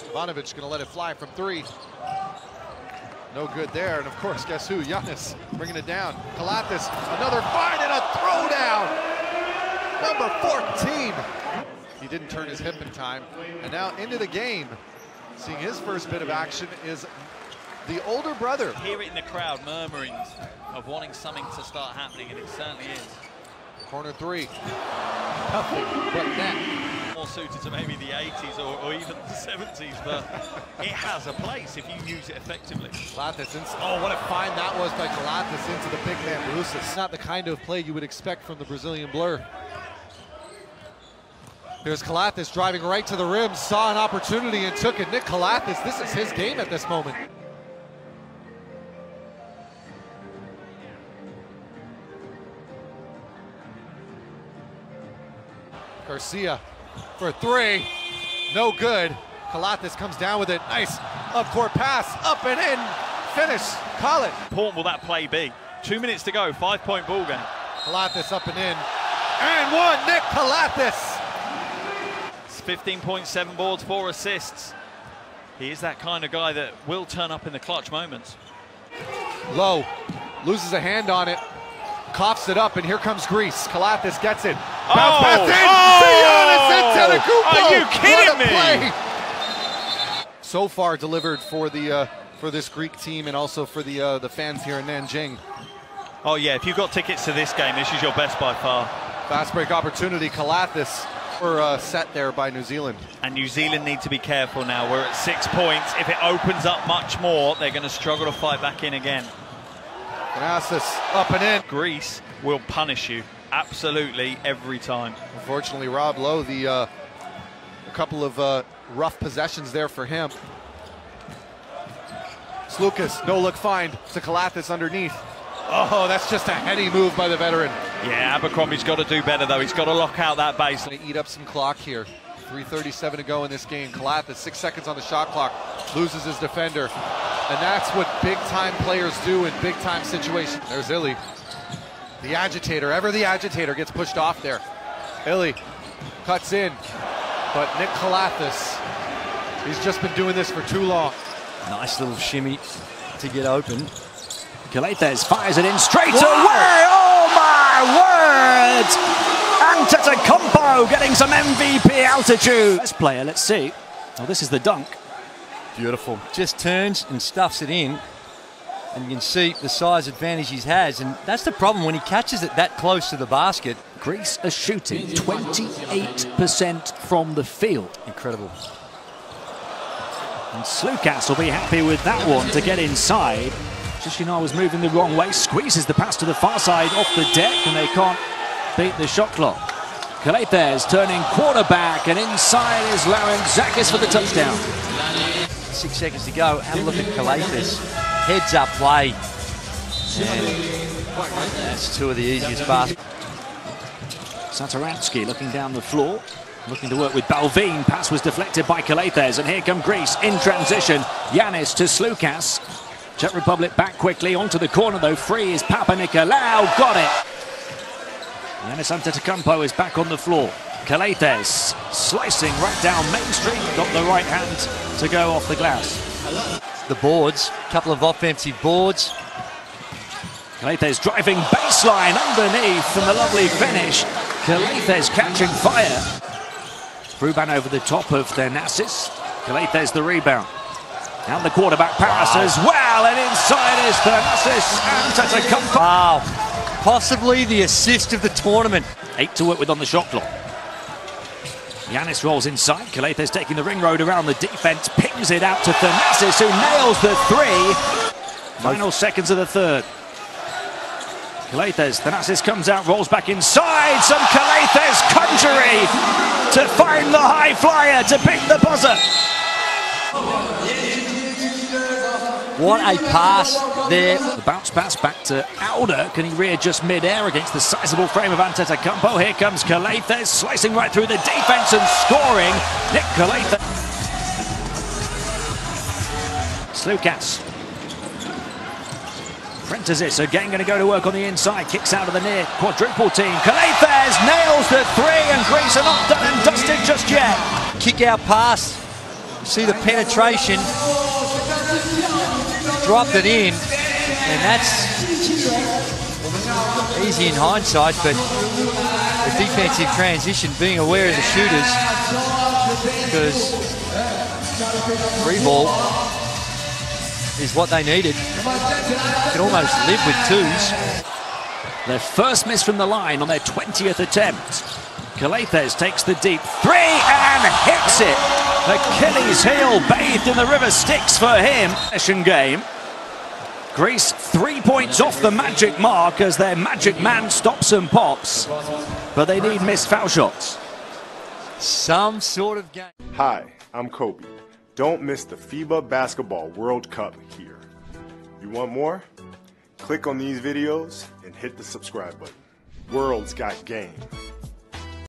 Stevanovic gonna let it fly from three. No good there, and of course, guess who? Giannis bringing it down. Calathes, another find and a throwdown. Number 14. He didn't turn his hip in time, and now into the game. Seeing his first bit of action is the older brother. Hear it in the crowd, murmurings of wanting something to start happening, and it certainly is. Corner three. Nothing but net. More suited to maybe the 80s or even the 70s, but it has a place if you use it effectively. Calathes, oh, what a find that was by Calathes into the big man, Brusis. Not the kind of play you would expect from the Brazilian blur. Here's Calathes driving right to the rim, saw an opportunity and took it. Nick Calathes, this is his game at this moment. Garcia for three, no good. Calathes comes down with it, nice up-court pass, up and in, finish, call it. Important will that play be? 2 minutes to go, 5-point ball game. Calathes up and in, and one, Nick Calathes. 15.7 boards, 4 assists. He is that kind of guy that will turn up in the clutch moments. Low, loses a hand on it, coughs it up, and here comes Greece. Calathes gets it. Bounce pass in. Giannis Antetokounmpo. Are you kidding me? Play. So far delivered for this Greek team and also for the fans here in Nanjing. Oh yeah, if you've got tickets to this game, this is your best by far. Fast break opportunity, Calathes. Set there by New Zealand. And New Zealand need to be careful now. We're at 6 points. If it opens up much more, they're going to struggle to fight back in again. Nassis up and in. Greece will punish you absolutely every time. Unfortunately, Rob Lowe, a couple of rough possessions there for him. Slukas, no-look find to Calathes underneath. Oh, that's just a heady move by the veteran. Yeah, Abercrombie's got to do better, though. He's got to lock out that base. Going to eat up some clock here. 3:37 to go in this game. Calathes, 6 seconds on the shot clock, loses his defender. And that's what big-time players do in big-time situations. There's Illy. The agitator, ever the agitator, gets pushed off there. Illy cuts in. But Nick Calathes, he's just been doing this for too long. Nice little shimmy to get open. Calathes fires it in straight away. Oh my word! Antetokounmpo getting some MVP altitude. Best player, let's see. Oh, this is the dunk. Beautiful. Just turns and stuffs it in. And you can see the size advantage he has. And that's the problem when he catches it that close to the basket. Greece are shooting 28% from the field. Incredible. And Slukas will be happy with that one to get inside. Chisina was moving the wrong way, squeezes the pass to the far side off the deck, and they can't beat the shot clock. Calathes turning quarterback, and inside is Lorenzakis for the touchdown. 6 seconds to go. Have a look at Calathes. Heads up play. And that's two of the easiest baskets. Satoransky looking down the floor, looking to work with Balvin. Pass was deflected by Calathes, and here come Greece in transition. Giannis to Slukas. Czech Republic back quickly, onto the corner though, free is Papanikolaou, got it! Giannis Antetokounmpo is back on the floor. Calathes slicing right down Main Street, got the right hand to go off the glass. The boards, couple of offensive boards. Calathes driving baseline underneath and the lovely finish. Calathes catching fire. Bruban over the top of Thanasis. Calathes the rebound. And the quarterback pass as well, and inside is Thanasis Antetokounmpo. Wow, possibly the assist of the tournament. 8 to work with on the shot clock. Giannis rolls inside, Calathes taking the ring road around the defense, pings it out to Thanasis, who nails the three. Final seconds of the third. Calathes, Thanasis comes out, rolls back inside, some Calathes conjury to find the high flyer to pick the buzzer. What a pass there. The bounce pass back to Alder. Can he readjust mid-air against the sizable frame of Antetokounmpo? Here comes Calathes, slicing right through the defense and scoring. Nick Calathes. Slukas. Prentices again going to go to work on the inside. Kicks out of the near quadruple team. Calathes nails the three, and Greece are not done and dusted just yet. Kick out pass. See the penetration. Dropped it in. And that's easy in hindsight, but the defensive transition, being aware of the shooters, because three ball is what they needed. You can almost live with twos. Their first miss from the line on their 20th attempt. Calathes takes the deep three and hits it. Achilles heel bathed in the river Styx for him. Session game. Greece 3 points off the magic mark as their magic man stops and pops, but they need missed foul shots. Some sort of game. Hi, I'm Kobe. Don't miss the FIBA Basketball World Cup here. You want more? Click on these videos and hit the subscribe button. World's got game.